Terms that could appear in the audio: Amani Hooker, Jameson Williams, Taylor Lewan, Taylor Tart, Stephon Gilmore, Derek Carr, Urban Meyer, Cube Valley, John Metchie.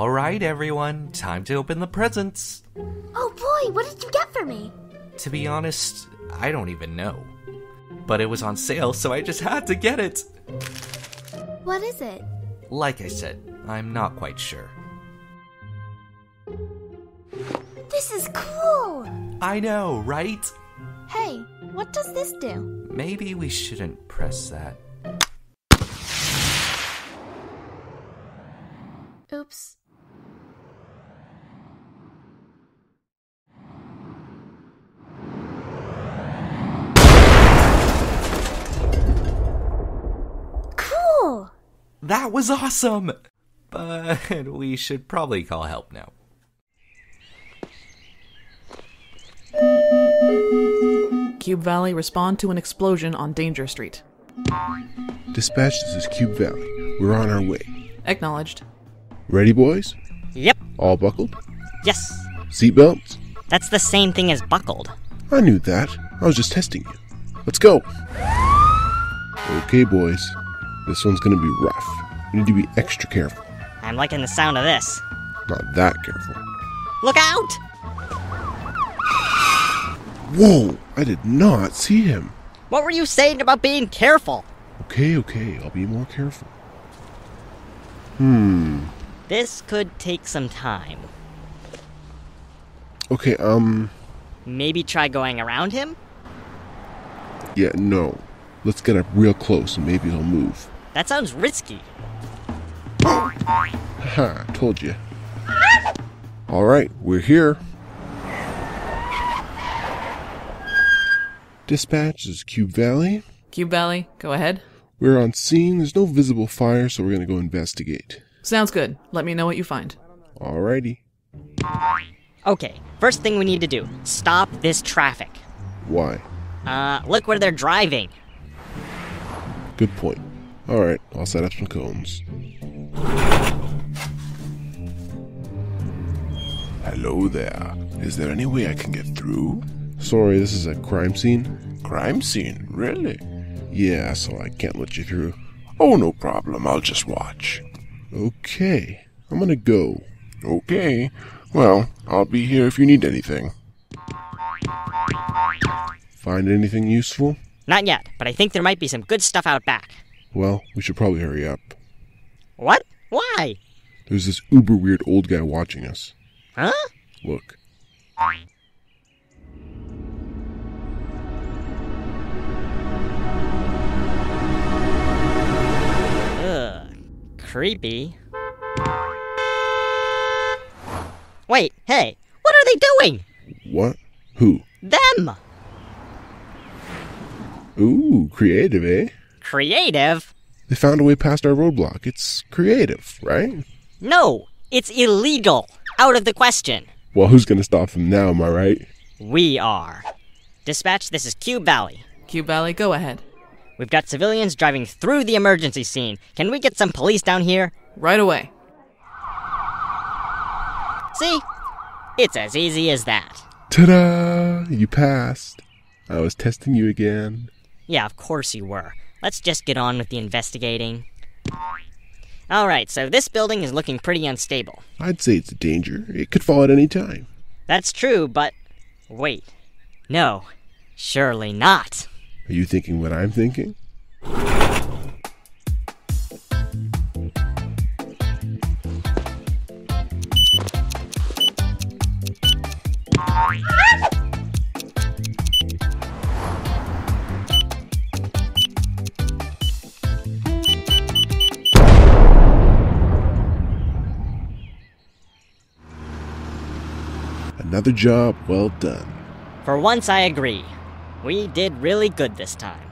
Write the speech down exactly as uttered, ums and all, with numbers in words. All right, everyone, time to open the presents. Oh boy, what did you get for me? To be honest, I don't even know. But it was on sale, so I just had to get it. What is it? Like I said, I'm not quite sure. This is cool! I know, right? Hey, what does this do? Maybe we shouldn't press that. Oops. Cool! That was awesome! But we should probably call help now. Cube Valley, respond to an explosion on Danger Street. Dispatch, this is Cube Valley. We're on our way. Acknowledged. Ready, boys? Yep. All buckled? Yes. Seatbelts? That's the same thing as buckled. I knew that. I was just testing you. Let's go. Okay, boys. This one's gonna be rough. You need to be extra careful. I'm liking the sound of this. Not that careful. Look out! Whoa! I did not see him. What were you saying about being careful? Okay, okay. I'll be more careful. Hmm... This could take some time. Okay, um... Maybe try going around him? Yeah, no. Let's get up real close and maybe he'll move. That sounds risky. Haha, told you. Alright, we're here. Dispatch, this is Cube Valley. Cube Valley, go ahead. We're on scene. There's no visible fire, so we're going to go investigate. Sounds good. Let me know what you find. Alrighty. Okay, first thing we need to do, stop this traffic. Why? Uh, look where they're driving. Good point. Alright, I'll set up some cones. Hello there. Is there any way I can get through? Sorry, this is a crime scene. Crime scene? Really? Yeah, so I can't let you through. Oh, no problem. I'll just watch. Okay, I'm gonna go. Okay, well, I'll be here if you need anything. Find anything useful? Not yet, but I think there might be some good stuff out back. Well, we should probably hurry up. What? Why? There's this uber weird old guy watching us. Huh? Look. Creepy. Wait, hey, what are they doing? What? Who? Them! Ooh, creative, eh? Creative? They found a way past our roadblock. It's creative, right? No, it's illegal. Out of the question. Well, who's gonna stop them now, am I right? We are. Dispatch, this is Cube Valley. Cube Valley, go ahead. We've got civilians driving through the emergency scene. Can we get some police down here? Right away. See? It's as easy as that. Ta-da! You passed. I was testing you again. Yeah, of course you were. Let's just get on with the investigating. Alright, so this building is looking pretty unstable. I'd say it's a danger. It could fall at any time. That's true, but... Wait. No. Surely not. Are you thinking what I'm thinking? Another job well done. For once, I agree. We did really good this time.